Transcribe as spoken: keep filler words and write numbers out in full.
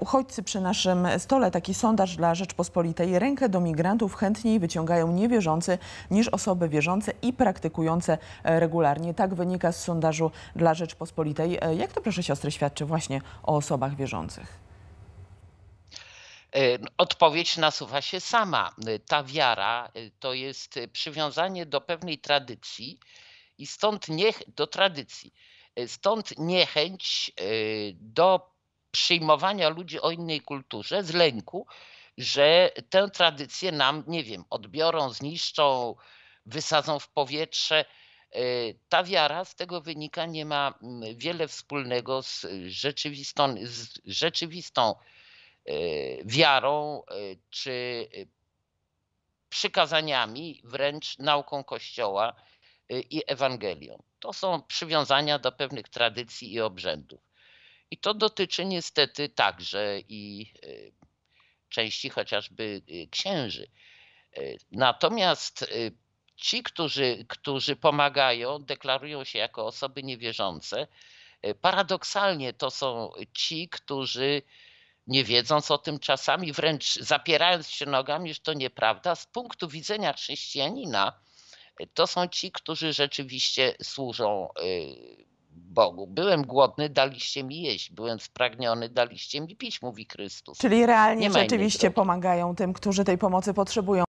Uchodźcy przy naszym stole, taki sondaż dla Rzeczpospolitej. Rękę do migrantów chętniej wyciągają niewierzący niż osoby wierzące i praktykujące regularnie. Tak wynika z sondażu dla Rzeczpospolitej. Jak to, proszę siostry, świadczy właśnie o osobach wierzących? Odpowiedź nasuwa się sama. Ta wiara to jest przywiązanie do pewnej tradycji i stąd niech, do tradycji. Stąd niechęć do przyjmowania ludzi o innej kulturze z lęku, że tę tradycję nam, nie wiem, odbiorą, zniszczą, wysadzą w powietrze. Ta wiara z tego wynika nie ma wiele wspólnego z rzeczywistą, z rzeczywistą wiarą czy przykazaniami, wręcz nauką Kościoła i Ewangelią. To są przywiązania do pewnych tradycji i obrzędów. I to dotyczy niestety także i części chociażby księży. Natomiast ci, którzy, którzy pomagają, deklarują się jako osoby niewierzące, paradoksalnie to są ci, którzy nie wiedząc o tym czasami, wręcz zapierając się nogami, że to nieprawda, z punktu widzenia chrześcijanina, to są ci, którzy rzeczywiście służą Bogu. Byłem głodny, daliście mi jeść. Byłem spragniony, daliście mi pić, mówi Chrystus. Czyli realnie rzeczywiście pomagają tym, którzy tej pomocy potrzebują.